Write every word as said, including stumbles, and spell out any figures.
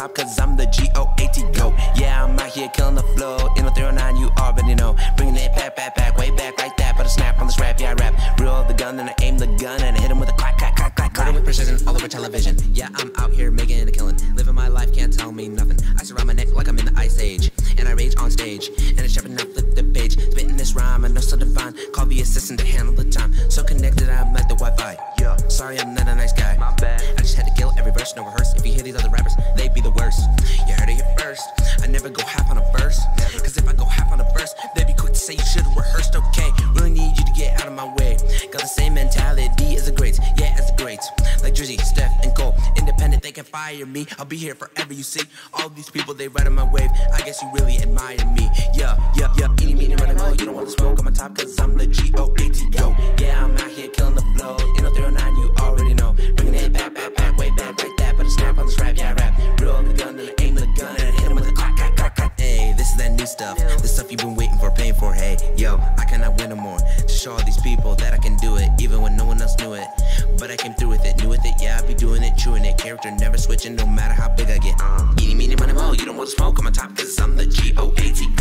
pop, cause I'm the G O A T, GOAT. Yeah, I'm out here killing the flow. In the three oh nine, you already know. Bringing it back, back, back, way back like that. But I snap on this rap, yeah, I rap. Reel the gun, then I aim the gun, and I hit him with a clack, clack, clack, clack, clack. Murder with precision, all over television. Yeah, I'm out here making a killing. Living my life, can't tell me nothing. I surround my neck like I'm in the ice age. And I rage on stage, and it's shoving up, flip the page. Spitting this rhyme, I know so divine. Call the assistant to handle the time. So connected, I'm at the Wi-Fi. Yeah, sorry, I'm not a nice guy. My bad. I just had to kill every verse, no rehearse. If you hear these other rappers, they be the worst. You heard it here first. I never go half on a verse. Cause if I go half on a verse, they be quick to say you should've rehearsed, okay? Really need you to get out of my way. Got the same mentality as the greats, yeah, as the greats. Like Drizzy, Steph, and Cole. Independent, they can fire me. I'll be here forever, you see. All these people, they ride on my wave. I guess you really admire me. Yeah, yeah, yeah. Eating me, running low. You don't want to smoke on my top, cause I'm the G O A T, yo. Yeah, I'm out here killing the flow. In a three oh nine, you already know. Bringing it back, back, back, way back like that. But I snap on this rap, yeah, I rap. Reel the gun, then I aim the gun, and I hit him with a clack, clack, clack, clack. Hey, this is that new stuff. This stuff you've been waiting for, paying for. Hey, yo, I cannot win no more. To show all these people that I can do it, even when no one else knew it. But I came through with it, knew with it. Yeah, I be doing it, chewing it. Character never switching, no matter how big I get. Eating, meaning, money, mo. You don't want to smoke on my top, cause I'm the G O A T.